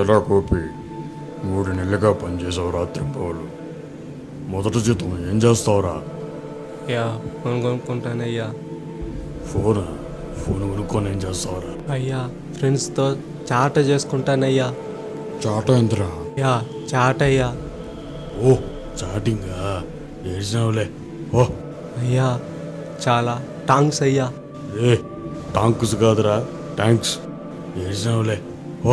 ఎలా గోపి 3 నెలలుగా పనిచేసావు రాత్రి పోలు. మొదటి జీతం ఏం చేస్తావురా? అయ్యా ఫోన్ కొనుక్కుంటానయ్యా. ఫోనా? ఫోన్ కొనుక్కొని ఏం చేస్తావురా? అయ్యా ఫ్రెండ్స్తో చాట చేసుకుంటానయ్యా. చాట ఎంతరా? అయ్యా చాట్ అయ్యా. ఓ చాటింగా ఏడ్చినావులే. ఓ అయ్యా చాలా టాంక్స్ అయ్యా. ఏ టాంక్స్ కాదురా టాంక్స్. ఏడ్చినావులే. ఓ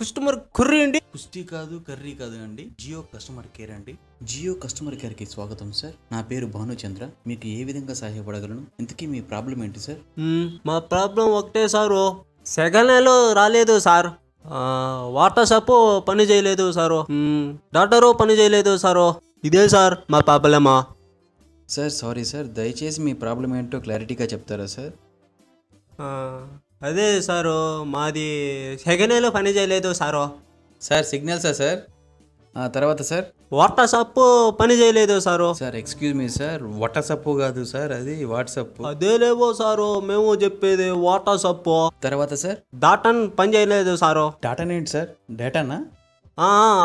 कस्टमर कुर्री अंडी कुस्ती कादू कर्री कादू अंडी जियो कस्टमर केर अंडी जियो कस्टमर केर की स्वागतम सर ना पेरु भानुचंद्र मीकु ए विधंगा सहायपडगలను ఇంతకీ మీ ప్రాబ్లం ఏంటి సార్? మా ప్రాబ్లం ఒకటే సార్, సెగనలో రాలేదు సార్, వాట్సాప్ పని చేయలేదు సార్, డాటరో పని చేయలేదు సార్, ఇదే సార్ మా ప్రాబ్లమా సార్? సారీ సార్, దయచేసి మీ ప్రాబ్లం ఏంటో క్లారిటీగా చెప్తారా సార్? అదే సారు మాది సెగనలో పని చేయలేదు సారు. సార్ సిగ్నల్సా సార్? తర్వాత సార్ వాట్సాప్ పని చేయలేదు sir. Sir excuse me sir, WhatsApp కాదు సార్, అది వాట్సాప్. అదేలేవో సారు మేము చెప్పేది వాట్సాప్. తర్వాత సార్ డాటన్ పని చేయలేదు సారు. డాటన్ ఏంటి సార్? డేటానా?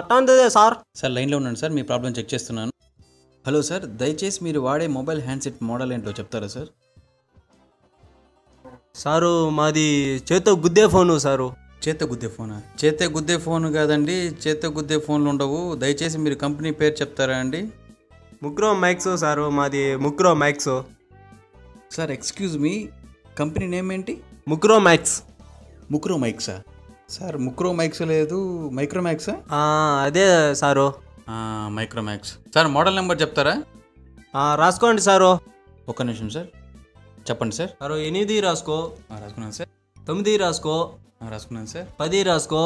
అట్లాంటిదే సార్. సార్ లైన్లో ఉన్నాను సార్, మీ ప్రాబ్లం చెక్ చేస్తున్నాను. హలో సార్, దయచేసి మీరు వాడే మొబైల్ హ్యాండ్సెట్ మోడల్ ఏంటో చెప్తారా సార్? సారు మాది చేతో గుద్దే ఫోను సారు. చేత గుద్దే ఫోనా? చేతే గుద్దే ఫోన్ కాదండి, చేత గుద్దే ఫోన్లు ఉండవు. దయచేసి మీరు కంపెనీ పేరు చెప్తారా అండి? మైక్రోమాక్స్ సారు, మాది Micromax. Sir excuse me, company name ఏంటి? మైక్రోమాక్స్. మైక్రోమాక్సా సార్? మైక్రోమాక్స్ లేదు, మైక్రోమాక్సా? అదే sir Micromax. Sir model number చెప్తారా? రాసుకోండి సారు. ఒక నిమిషం సార్, చెప్పండి సార్. సార్ 8 రాసుకో. రాసుకున్నాను సార్. 9 రాసుకో. రాసుకున్నాను సార్. 10 రాసుకో.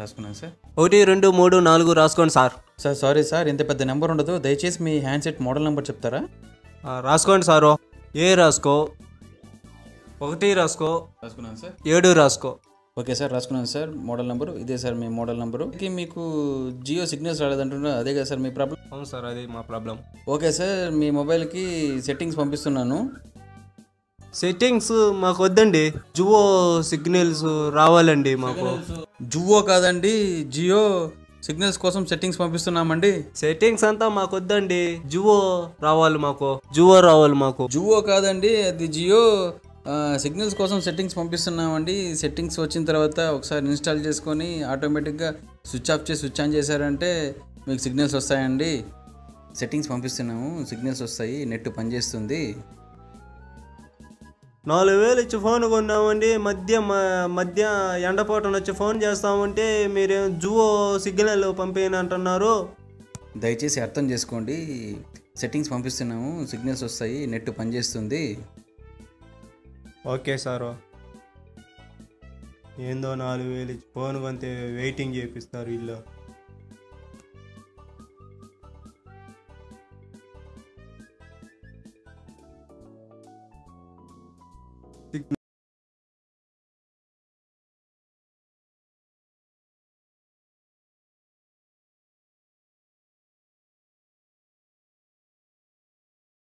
రాసుకున్నాను సార్. 1 2 3 4 రాసుకోండి సార్. సార్ సారీ సార్, ఇంత పెద్ద నెంబర్ ఉండదు, దయచేసి మీ హ్యాండ్సెట్ మోడల్ నెంబర్ చెప్తారా? రాసుకోండి సారు. ఏ రాసుకో. 1 రాసుకో. రాసుకున్నాను సార్. 7 రాసుకో. ఓకే సార్, రాసుకున్నాను సార్. మోడల్ నెంబరు ఇదే సార్, మీ మోడల్ నెంబరు. మీకు జియో సిగ్నల్స్ రాలేదంటున్నారు, అదే కదా సార్ మీ ప్రాబ్లం? అవును సార్, అదే మా ప్రాబ్లం. ఓకే సార్, మీ మొబైల్కి సెట్టింగ్స్ పంపిస్తున్నాను. సెట్టింగ్స్ మాకు వద్దండి, జియో సిగ్నల్స్ రావాలండి మాకు. జియో కాదండి, జియో సిగ్నల్స్ కోసం సెట్టింగ్స్ పంపిస్తున్నామండి. సెట్టింగ్స్ అంతా మాకు వద్దండి, జియో రావాలి మాకు. జియో రావాలి మాకు. జియో కాదండి, అది జియో. సిగ్నల్స్ కోసం సెట్టింగ్స్ పంపిస్తున్నామండి. సెట్టింగ్స్ వచ్చిన తర్వాత ఒకసారి ఇన్స్టాల్ చేసుకొని ఆటోమేటిక్గా స్విచ్ ఆఫ్ చేసి స్విచ్ ఆన్ చేశారంటే మీకు సిగ్నల్స్ వస్తాయండి. సెట్టింగ్స్ పంపిస్తున్నాము, సిగ్నల్స్ వస్తాయి, నెట్ పనిచేస్తుంది. 4000 ఇచ్చి ఫోన్ కొన్నామండి, మధ్య మధ్య ఎండపోటం వచ్చి ఫోన్ చేస్తామంటే మీరు జియో సిగ్నల్ పంపేనంటున్నారు. దయచేసి అర్థం చేసుకోండి, సెట్టింగ్స్ పంపిస్తున్నాము, సిగ్నల్స్ వస్తాయి, నెట్ పనిచేస్తుంది. Okay sir. ఏందో 4000 ఇచ్చి ఫోన్ కొంతే వెయిటింగ్ చేపిస్తారు వీళ్ళు.